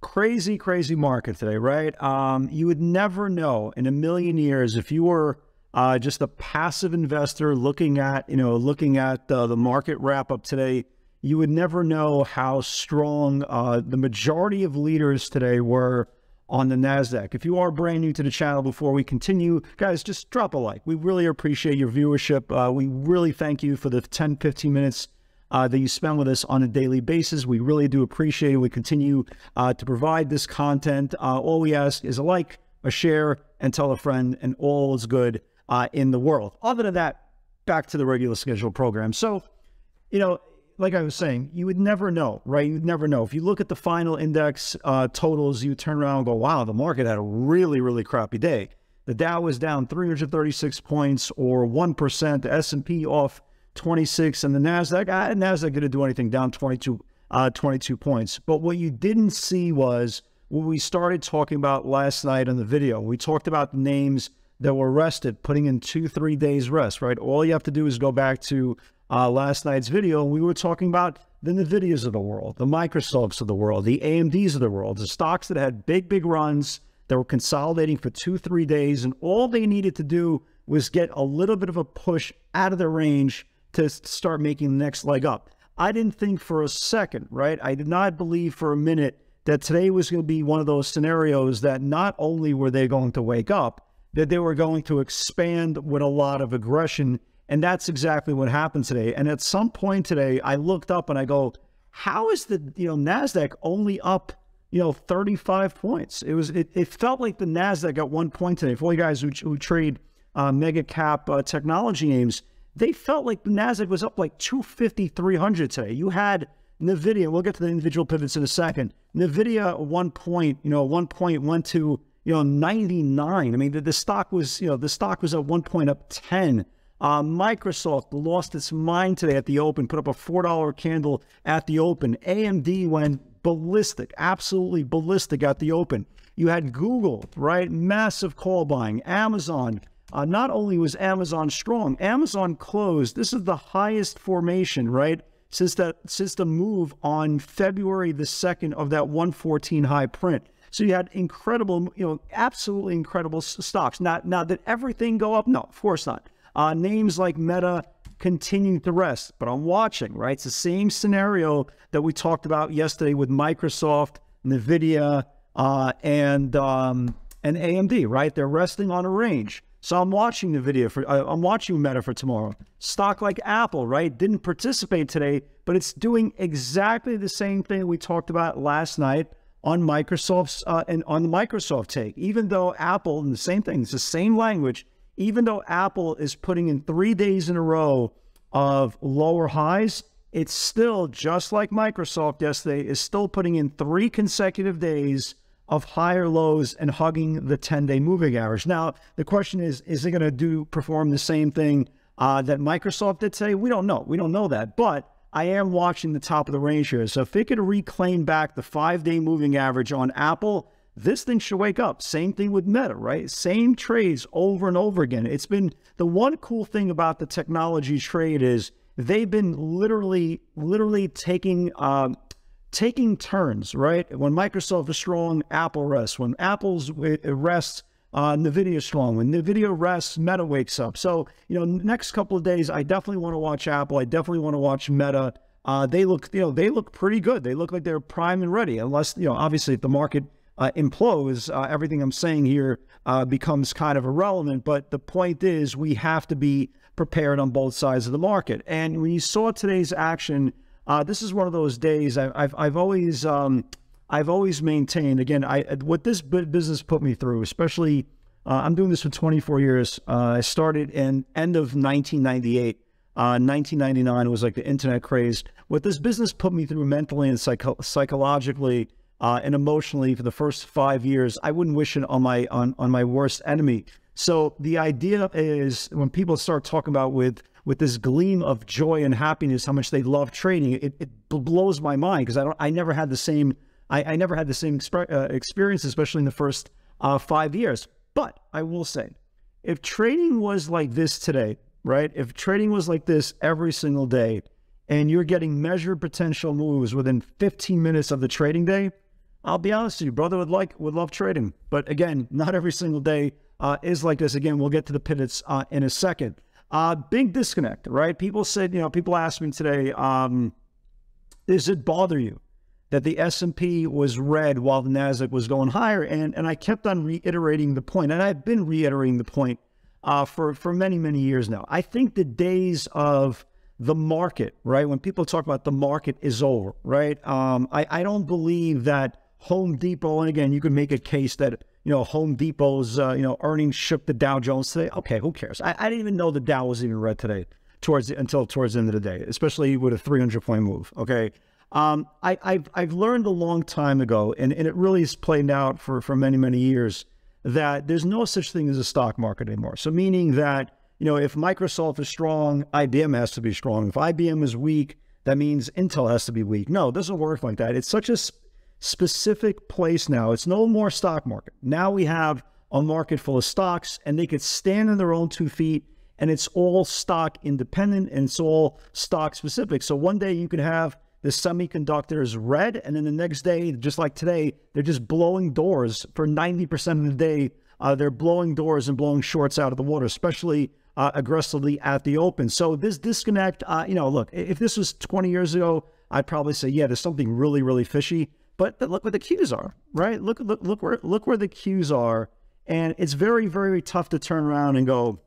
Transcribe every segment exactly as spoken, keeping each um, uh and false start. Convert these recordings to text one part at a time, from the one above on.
Crazy, crazy market today, right? Um, you would never know in a million years if you were uh, just a passive investor looking at, you know, looking at uh, the market wrap-up today, you would never know how strong uh, the majority of leaders today were on the NASDAQ. If you are brand new to the channel, before we continue, guys, just drop a like. We really appreciate your viewership. Uh, we really thank you for the ten, fifteen minutes uh, that you spend with us on a daily basis. We really do appreciate it. We continue uh, to provide this content. Uh, all we ask is a like, a share, and tell a friend, and all is good uh, in the world. Other than that, back to the regular scheduled program. So, you know, like I was saying, you would never know, right? You'd never know. If you look at the final index uh, totals, you turn around and go, wow, the market had a really, really crappy day. The Dow was down three hundred thirty-six points or one percent. The S and P off twenty-six and the NASDAQ, ah, NASDAQ didn't do anything, down twenty-two, uh, twenty-two points. But what you didn't see was what we started talking about last night on the video. We talked about the names that were rested, putting in two, three days rest, right? All you have to do is go back to Uh, last night's video. We were talking about the Nvidias of the world, the Microsofts of the world, the A M Ds of the world, the stocks that had big, big runs that were consolidating for two, three days, and all they needed to do was get a little bit of a push out of their range to start making the next leg up. I didn't think for a second, right? I did not believe for a minute that today was going to be one of those scenarios that not only were they going to wake up, that they were going to expand with a lot of aggression. And that's exactly what happened today. And at some point today, I looked up and I go, how is the, you know, NASDAQ only up, you know, thirty-five points? It was, it, it felt like the NASDAQ got one point today. For all you guys who, who trade uh, mega cap uh, technology names, they felt like the NASDAQ was up like two fifty, three hundred today. You had Nvidia, we'll get to the individual pivots in a second. Nvidia one point, you know, one point went to, you know, ninety-nine. I mean, the, the stock was, you know, the stock was at one point up ten. Uh, Microsoft lost its mind today at the open, put up a four dollar candle at the open. A M D went ballistic, absolutely ballistic at the open. You had Google, right? Massive call buying. Amazon, uh, not only was Amazon strong, Amazon closed. This is the highest formation, right? Since that, since the move on February the second of that one fourteen high print. So you had incredible, you know, absolutely incredible stocks. Not, not that everything go up. No, of course not. Uh, names like Meta continue to rest, but I'm watching, right? It's the same scenario that we talked about yesterday with Microsoft, Nvidia, uh, and um, and A M D, right? They're resting on a range. So I'm watching Nvidia for, uh, I'm watching Meta for tomorrow. Stock like Apple, right? Didn't participate today, but it's doing exactly the same thing we talked about last night on Microsoft's uh, and on the Microsoft take. Even though Apple, and the same thing, it's the same language. Even though Apple is putting in three days in a row of lower highs, it's still, just like Microsoft yesterday, is still putting in three consecutive days of higher lows and hugging the ten-day moving average. Now, the question is, is it going to do perform the same thing uh, that Microsoft did today? We don't know. We don't know that. But I am watching the top of the range here. So if they could reclaim back the five-day moving average on Apple, this thing should wake up. Same thing with Meta, right? Same trades over and over again. It's been the one cool thing about the technology trade is they've been literally, literally taking, um, taking turns, right? When Microsoft is strong, Apple rests. When Apple's rests, uh, Nvidia is strong. When Nvidia rests, Meta wakes up. So, you know, next couple of days, I definitely want to watch Apple. I definitely want to watch Meta. Uh, they look, you know, they look pretty good. They look like they're prime and ready, unless, you know, obviously if the market Uh, implodes, uh, everything I'm saying here uh, becomes kind of irrelevant. But the point is, we have to be prepared on both sides of the market. And when you saw today's action, uh, this is one of those days I, I've I've always um, I've always maintained. Again, I what this business put me through, especially uh, I'm doing this for twenty-four years. Uh, I started in end of nineteen ninety-eight. Uh, nineteen ninety-nine was like the internet craze. What this business put me through mentally and psycho psychologically. uh, and emotionally for the first five years, I wouldn't wish it on my on, on my worst enemy. So the idea is when people start talking about with with this gleam of joy and happiness, how much they love trading, it, it blows my mind because I don't I never had the same I, I never had the same exp uh, experience, especially in the first uh, five years. But I will say, if trading was like this today, right? If trading was like this every single day, and you're getting measured potential moves within fifteen minutes of the trading day, I'll be honest with you, brother would like would love trading. But again, not every single day uh, is like this. Again, we'll get to the pivots uh, in a second. Uh, big disconnect, right? People said, you know, people asked me today, um, does it bother you that the S and P was red while the NASDAQ was going higher? And and I kept on reiterating the point, and I've been reiterating the point uh, for, for many, many years now. I think the days of the market, right? When people talk about the market is over, right? Um, I, I don't believe that Home Depot, and again, you can make a case that, you know, Home Depot's, uh, you know, earnings shook the Dow Jones today. Okay, who cares? I, I didn't even know the Dow was even red today towards the, until towards the end of the day, especially with a three hundred point move, okay? Um, I, I've, I've learned a long time ago, and, and it really has played out for, for many, many years, that there's no such thing as a stock market anymore. So meaning that, you know, if Microsoft is strong, I B M has to be strong. If I B M is weak, that means Intel has to be weak. No, it doesn't work like that. It's such a sp specific place now. It's no more stock market. Now we have a market full of stocks, and they could stand on their own two feet, and it's all stock independent, and it's all stock specific. So one day you could have the semiconductor is red, and then the next day, just like today, they're just blowing doors for ninety percent of the day. Uh, they're blowing doors and blowing shorts out of the water, especially uh, aggressively at the open. So this disconnect, uh, you know, look, if this was twenty years ago, I'd probably say, yeah, there's something really, really fishy. But, but look what the cues are, right? Look, look, look where, look where the cues are, and it's very, very tough to turn around and go,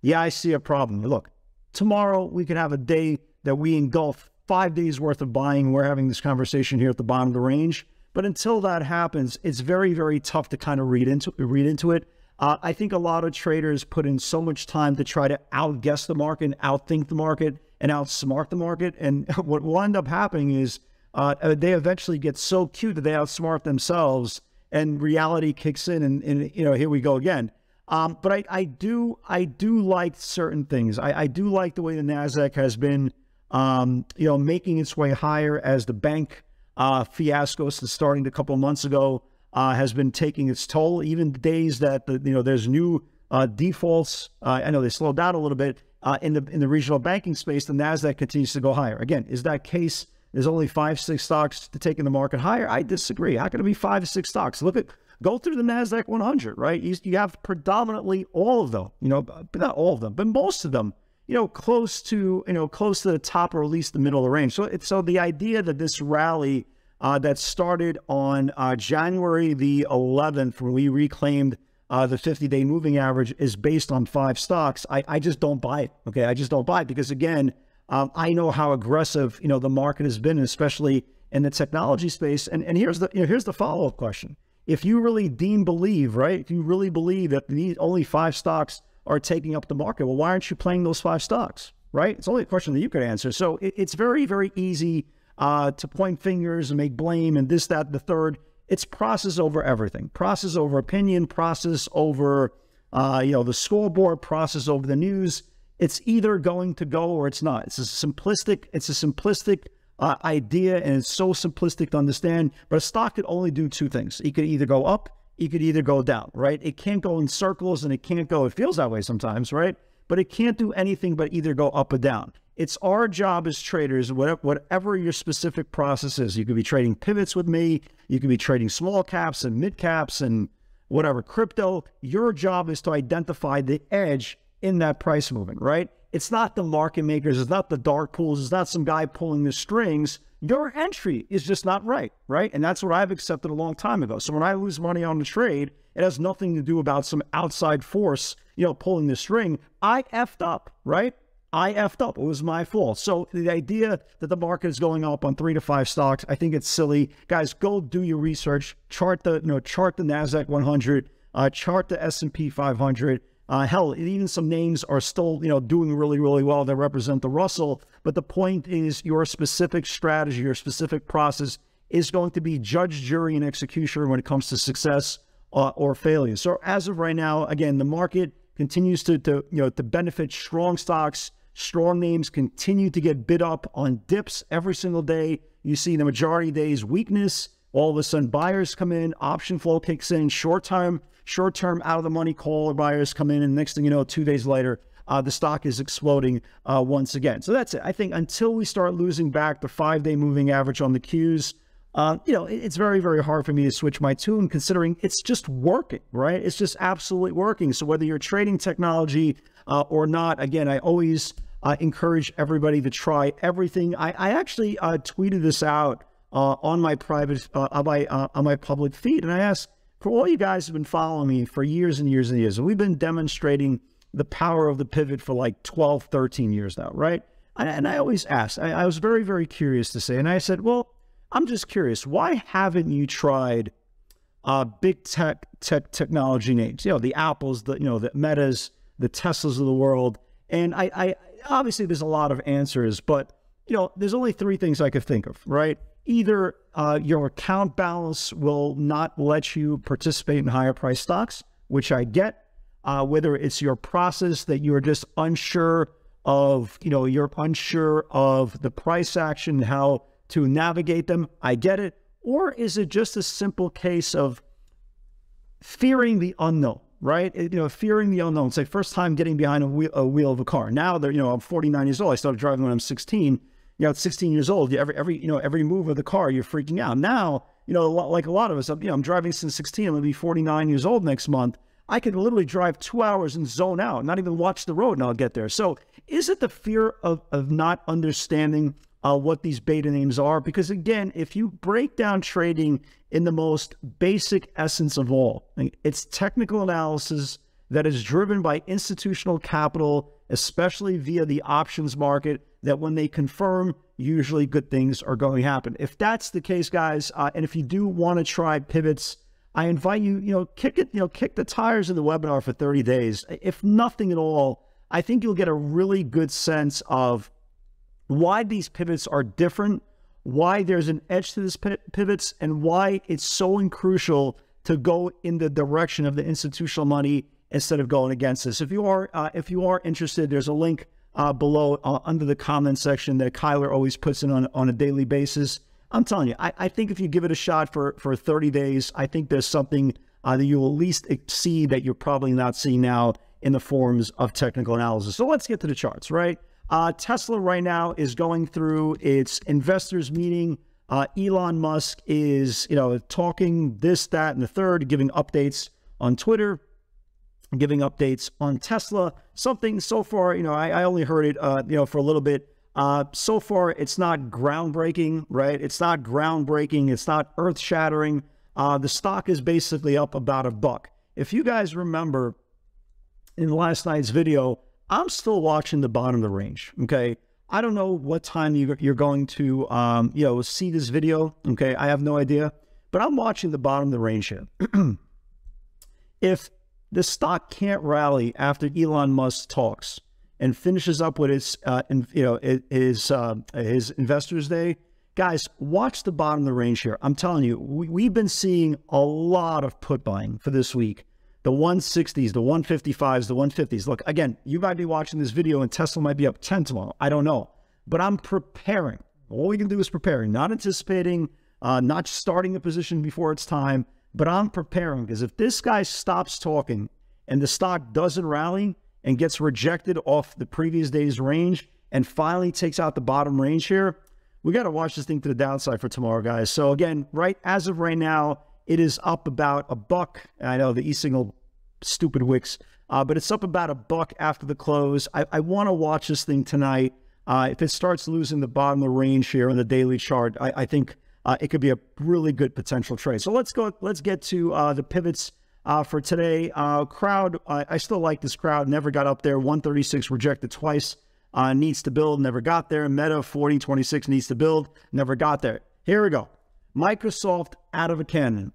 yeah, I see a problem. Look, tomorrow we could have a day that we engulf five days worth of buying. We're having this conversation here at the bottom of the range, but until that happens, it's very, very tough to kind of read into read into it. Uh, I think a lot of traders put in so much time to try to outguess the market, and outthink the market, and outsmart the market, and what will end up happening is uh, they eventually get so cute that they outsmart themselves, and reality kicks in, and, and you know, here we go again. Um, but I, I do I do like certain things. I, I do like the way the NASDAQ has been. Um, you know, making its way higher as the bank uh, fiasco since starting a couple of months ago uh, has been taking its toll. Even days that the, you know, there's new uh, defaults. Uh, I know they slowed down a little bit uh, in the in the regional banking space. The NASDAQ continues to go higher. Again, is that case? There's only five, six stocks to take in the market higher. I disagree. How can it be five, six stocks? Look at go through the NASDAQ one hundred. Right, you, you have predominantly all of them. You know, but not all of them, but most of them. You know, close to, you know, close to the top or at least the middle of the range. So it's, so the idea that this rally uh, that started on uh, January the eleventh, when we reclaimed uh, the fifty day moving average is based on five stocks, I, I just don't buy it. Okay, I just don't buy it because again, um, I know how aggressive, you know, the market has been, especially in the technology space. And, and here's the, you know, here's the follow-up question. If you really deem believe, right, if you really believe that the only five stocks are taking up the market, well, why aren't you playing those five stocks, right? It's only a question that you could answer. So it, it's very, very easy uh, to point fingers and make blame and this, that, the third. It's process over everything. Process over opinion, process over, uh, you know, the scoreboard, process over the news. It's either going to go or it's not. It's a simplistic, it's a simplistic uh, idea, and it's so simplistic to understand, but a stock could only do two things. It could either go up, you could either go down, right? It can't go in circles and it can't go, it feels that way sometimes, right? But it can't do anything but either go up or down. It's our job as traders, whatever, whatever your specific process is, you could be trading pivots with me, you could be trading small caps and mid caps and whatever, crypto, your job is to identify the edge in that price movement, right? It's not the market makers, it's not the dark pools, it's not some guy pulling the strings. Your entry is just not right, right? And that's what I've accepted a long time ago. So when I lose money on the trade, it has nothing to do about some outside force, you know, pulling the string. I effed up, right? I effed up. It was my fault. So the idea that the market is going up on three to five stocks, I think it's silly. Guys, go do your research. Chart the, you know, chart the NASDAQ one hundred. Uh, chart the S and P five hundred. Uh, hell, even some names are still, you know, doing really, really well that represent the Russell. But the point is your specific strategy, your specific process is going to be judge, jury, and executioner when it comes to success uh, or failure. So as of right now, again, the market continues to, to, you know, to benefit strong stocks. Strong names continue to get bid up on dips every single day. You see the majority of days weakness. All of a sudden buyers come in, option flow kicks in, short-term, short-term out of the money call buyers come in, and next thing you know, two days later, uh, the stock is exploding uh, once again. So that's it. I think until we start losing back the five-day moving average on the Qs, uh, you know, it, it's very, very hard for me to switch my tune, considering it's just working, right? It's just absolutely working. So whether you're trading technology uh, or not, again, I always uh, encourage everybody to try everything. I, I actually uh, tweeted this out Uh, on my private, uh, on my uh, on my public feed, and I ask for all you guys who've been following me for years and years and years, and we've been demonstrating the power of the pivot for like twelve, thirteen years now, right? And, and I always asked, I, I was very, very curious to say, and I said, well, I'm just curious, why haven't you tried uh, big tech, tech technology names? You know, the Apples, the you know, the Metas, the Teslas of the world, and I, I obviously there's a lot of answers, but you know, there's only three things I could think of, right? Either uh, your account balance will not let you participate in higher price stocks, which I get, uh, whether it's your process that you're just unsure of, you know, you're unsure of the price action, how to navigate them, I get it. Or is it just a simple case of fearing the unknown, right? You know, fearing the unknown. It's like first time getting behind a wheel, a wheel of a car. Now they're, you know, I'm forty-nine years old. I started driving when I'm sixteen. You know, at sixteen years old, you every, every, you know, every move of the car, you're freaking out. Now, you know, like a lot of us, I'm, you know, I'm driving since sixteen, I'm going to be forty-nine years old next month. I could literally drive two hours and zone out, not even watch the road, and I'll get there. So is it the fear of, of not understanding uh, what these beta names are? Because again, if you break down trading in the most basic essence of all, it's technical analysis that is driven by institutional capital, especially via the options market, that when they confirm, usually good things are going to happen. If that's the case, guys, uh, and if you do want to try pivots, I invite you, you know, kick it, you know, kick the tires in the webinar for thirty days. If nothing at all, I think you'll get a really good sense of why these pivots are different, why there's an edge to these pivots, and why it's so crucial to go in the direction of the institutional money instead of going against this. If you are, uh, if you are interested, there's a link uh, below uh, under the comment section that Kyler always puts in on, on a daily basis. I'm telling you, I, I think if you give it a shot for, for thirty days, I think there's something uh, that you will at least see that you're probably not seeing now in the forms of technical analysis. So let's get to the charts, right? Uh, Tesla right now is going through its investors meeting. Uh, Elon Musk is, you know, talking this, that, and the third, giving updates on Twitter, giving updates on Tesla. Something so far, you know, I, I only heard it, uh, you know, for a little bit. Uh, so far, it's not groundbreaking, right? It's not groundbreaking. It's not earth shattering. Uh, the stock is basically up about a buck. If you guys remember in last night's video, I'm still watching the bottom of the range, okay? I don't know what time you, you're going to, um, you know, see this video, okay? I have no idea, but I'm watching the bottom of the range here. If the stock can't rally after Elon Musk talks and finishes up with his, uh, in, you know, his, uh, his Investors Day. Guys, watch the bottom of the range here. I'm telling you, we, we've been seeing a lot of put buying for this week. The one sixties, the one fifty-fives, the one fifties. Look, again, you might be watching this video and Tesla might be up ten tomorrow. I don't know, but I'm preparing. All we can do is preparing, not anticipating, uh, not starting a position before it's time. But I'm preparing, because if this guy stops talking and the stock doesn't rally and gets rejected off the previous day's range and finally takes out the bottom range here, we got to watch this thing to the downside for tomorrow, guys. So again, right as of right now, it is up about a buck. I know the e-signal, stupid wicks, uh, but it's up about a buck after the close. I, I want to watch this thing tonight. Uh, if it starts losing the bottom of the range here on the daily chart, I, I think Uh, it could be a really good potential trade. So let's go. Let's get to uh, the pivots uh, for today. Uh, crowd, I, I still like this crowd. Never got up there. one thirty-six rejected twice. Uh, needs to build. Never got there. Meta forty twenty-six needs to build. Never got there. Here we go. Microsoft out of a cannon,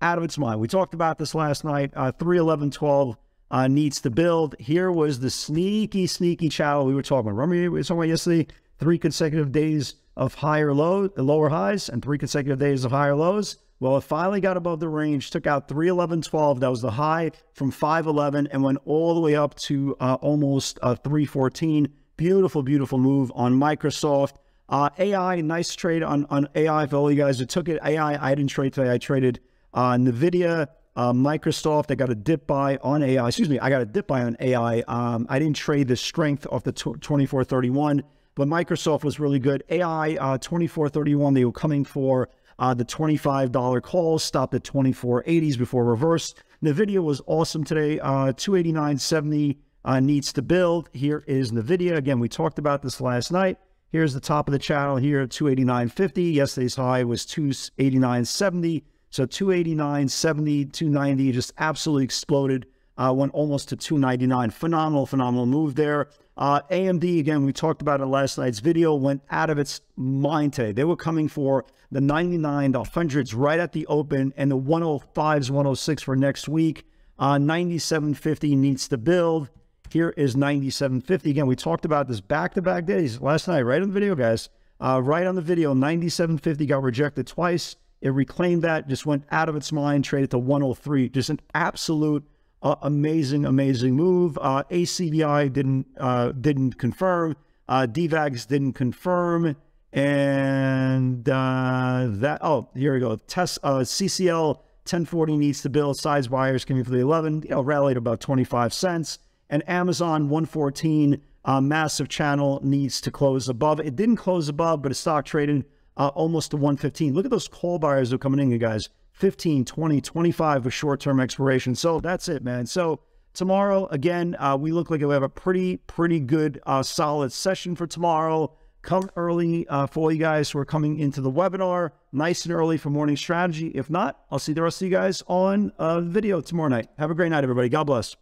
out of its mind. We talked about this last night. Uh, three eleven twelve uh, needs to build. Here was the sneaky, sneaky channel we were talking about. Remember we were talking about yesterday. Three consecutive days of higher low, lower highs and three consecutive days of higher lows. Well, it finally got above the range, took out three eleven twelve. That was the high from five eleven and went all the way up to uh, almost uh, three fourteen. Beautiful, beautiful move on Microsoft. Uh, A I, nice trade on, on A I for all you guys who took it. A I, I didn't trade today. I traded uh, Nvidia, uh, Microsoft. I got a dip buy on A I. Excuse me, I got a dip buy on A I. Um, I didn't trade the strength off the twenty-four thirty-one, but Microsoft was really good. A I, uh, twenty-four thirty-one, they were coming for uh, the twenty-five dollar call, stopped at twenty-four eighties before reverse. Nvidia was awesome today, uh, two eighty-nine seventy uh, needs to build. Here is Nvidia. Again, we talked about this last night. Here's the top of the channel here, two eighty-nine fifty. Yesterday's high was two eighty-nine seventy. So two eighty-nine seventy, two ninety just absolutely exploded. Uh, went almost to two ninety-nine. Phenomenal, phenomenal move there. Uh, A M D, again, we talked about in last night's video, went out of its mind today. They were coming for the ninety-nine hundreds right at the open and the one oh fives, one oh six for next week. Uh, ninety-seven fifty needs to build. Here is ninety-seven fifty. Again, we talked about this back-to-back days last night, right on the video, guys. Uh, right on the video, ninety-seven fifty got rejected twice. It reclaimed that, just went out of its mind, traded to one oh three. Just an absolute uh, amazing, amazing move. Uh, A C B I didn't uh, didn't confirm. Uh, D VAX didn't confirm. And uh, that, oh, here we go. Test, uh, C C L ten forty needs to build. Size wires coming for the eleven. You know, rallied about twenty-five cents. And Amazon one fourteen, uh, massive channel needs to close above. It didn't close above, but it stock traded uh, almost to one fifteen. Look at those call buyers that are coming in, you guys. fifteen, twenty, twenty-five with short-term expiration. So that's it, man. So tomorrow, again, uh, we look like we have a pretty, pretty good, uh, solid session for tomorrow. Come early uh, for all you guys who are coming into the webinar. Nice and early for morning strategy. If not, I'll see the rest of you guys on uh, video tomorrow night. Have a great night, everybody. God bless.